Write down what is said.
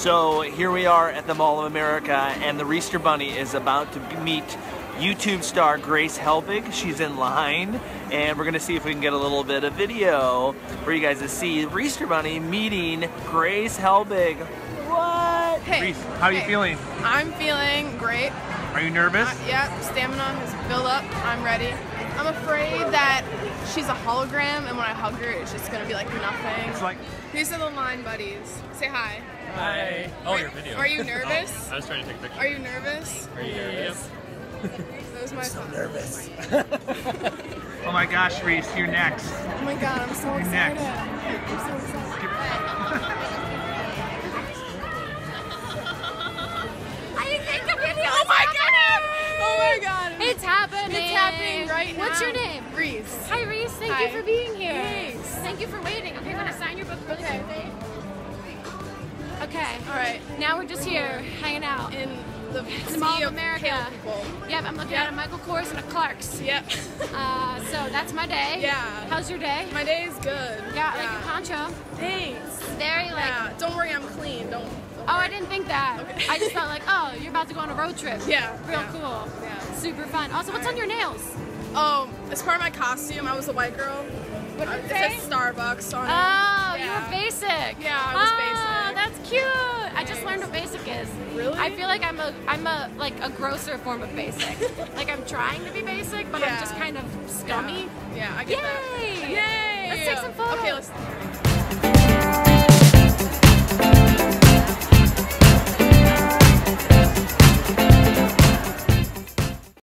So here we are at the Mall of America, and the Reister Bunny is about to meet YouTube star Grace Helbig. She's in line, and we're gonna see if we can get a little bit of video for you guys to see Reister Bunny meeting Grace Helbig. What? Hey, Reister, how are you feeling? I'm feeling great. Are you nervous? Yeah, stamina has built up. I'm ready. I'm afraid that she's a hologram, and when I hug her, it's just gonna be like nothing. It's like, these are the line buddies. Say hi. Hi. Oh, your video. Are you nervous? Oh, I was trying to take a picture. Are you nervous? Are you nervous? That was my thought. Nervous. Oh my gosh, Reister, you're next. Oh my god, I'm so excited. I'm so excited. It's happening. It's happening right now. What's your name? Reister. Hi, Reister. Thank you for being here. Thanks. Thank you for waiting. Okay, I'm going to sign your book really quickly. Okay. All right. Now we're just here hanging out in the Mall of America. Yep, I'm looking at a Michael Kors and a Clark's. Yep. So that's my day. Yeah. How's your day? My day is good. Got like a poncho. Thanks. Very like. Yeah. Don't worry, I'm clean. Don't. Oh, I didn't think that. Okay. I just felt like, oh, you're about to go on a road trip. Yeah. Real cool. Yeah. Super fun. Also, what's on your nails? Oh, as part of my costume, I was a white girl. What did it say? It said Starbucks on it. Oh, you were basic. Yeah, I was basic. That's cute. Nice. I just learned what basic is. Really? I feel like I'm a like a grosser form of basic. Like I'm trying to be basic, but I'm just kind of scummy. Yeah, I get that. Yay! Yay! Let's take some photos. Okay, let's.